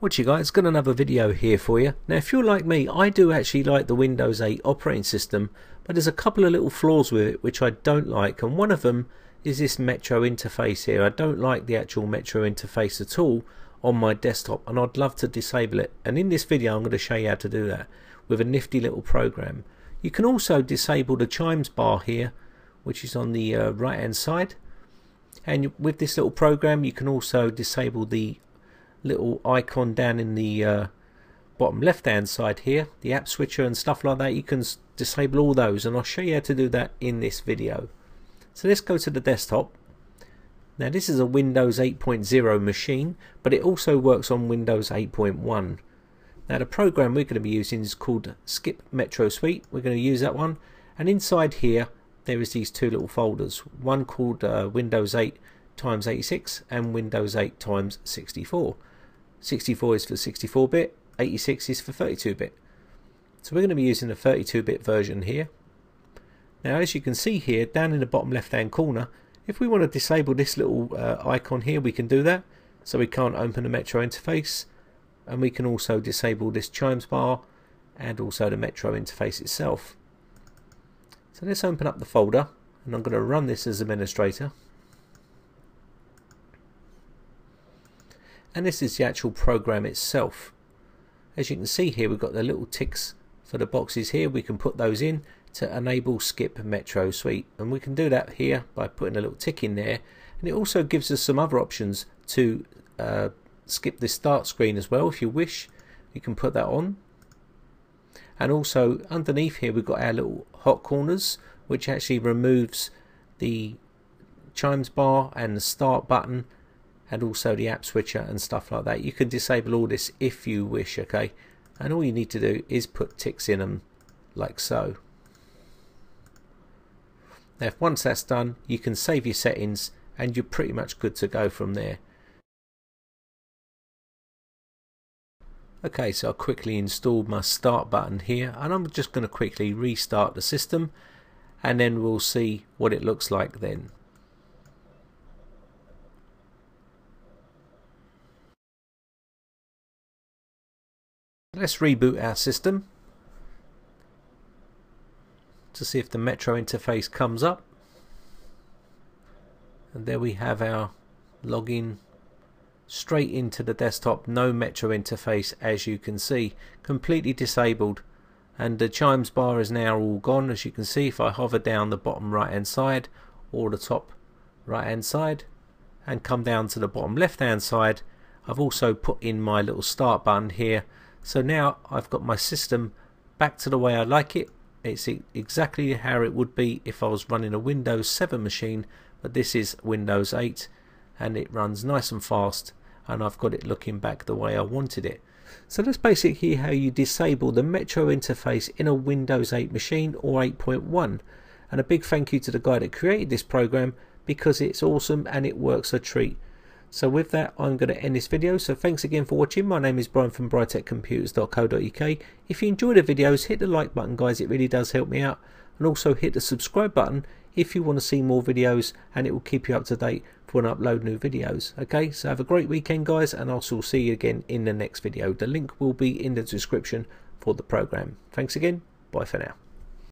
What you guys, got another video here for you. Now if you're like me, I do actually like the Windows 8 operating system, but there's a couple of little flaws with it which I don't like, and one of them is this Metro interface here. I don't like the actual Metro interface at all on my desktop, and I'd love to disable it, and in this video I'm going to show you how to do that with a nifty little program. You can also disable the Charms Bar here, which is on the right hand side, and with this little program you can also disable the little icon down in the bottom left hand side here, the app switcher and stuff like that. You can disable all those, and I'll show you how to do that in this video. So let's go to the desktop. Now this is a Windows 8.0 machine, but it also works on Windows 8.1. Now the program we're going to be using is called Skip Metro Suite. We're going to use that one, and inside here there is these two little folders, one called Windows 8x86 and Windows 8x64. 64 is for 64-bit, 86 is for 32-bit. So we're going to be using the 32-bit version here. Now as you can see here, down in the bottom left-hand corner, if we want to disable this little icon here, we can do that. So we can't open the Metro interface, and we can also disable this Chimes Bar and also the Metro interface itself. So let's open up the folder, and I'm going to run this as administrator. And this is the actual program itself. As you can see here, we've got the little ticks for the boxes here. We can put those in to enable Skip Metro Suite, and we can do that here by putting a little tick in there, and it also gives us some other options to skip this start screen as well. If you wish, you can put that on, and also underneath here we've got our little hot corners, which actually removes the Chimes Bar and the start button and also the app switcher and stuff like that. You can disable all this if you wish, okay? And all you need to do is put ticks in them like so. Now if once that's done, you can save your settings and you're pretty much good to go from there. Okay, so I quickly installed my start button here, and I'm just going to quickly restart the system, and then we'll see what it looks like then. Let's reboot our system to see if the Metro interface comes up, and there we have our login straight into the desktop. No Metro interface, as you can see, completely disabled, and the Chimes Bar is now all gone. As you can see, if I hover down the bottom right hand side or the top right hand side and come down to the bottom left hand side, I've also put in my little start button here. So now I've got my system back to the way I like it. It's exactly how it would be if I was running a Windows 7 machine, but this is Windows 8, and it runs nice and fast, and I've got it looking back the way I wanted it. So that's basically how you disable the Metro interface in a Windows 8 machine or 8.1. And a big thank you to the guy that created this program, because it's awesome and it works a treat. So with that, I'm going to end this video. So thanks again for watching. My name is Brian from briteccomputers.co.uk. If you enjoy the videos, hit the like button, guys. It really does help me out. And also hit the subscribe button if you want to see more videos, and it will keep you up to date for when I upload new videos. Okay, so have a great weekend, guys, and I'll see you again in the next video. The link will be in the description for the program. Thanks again. Bye for now.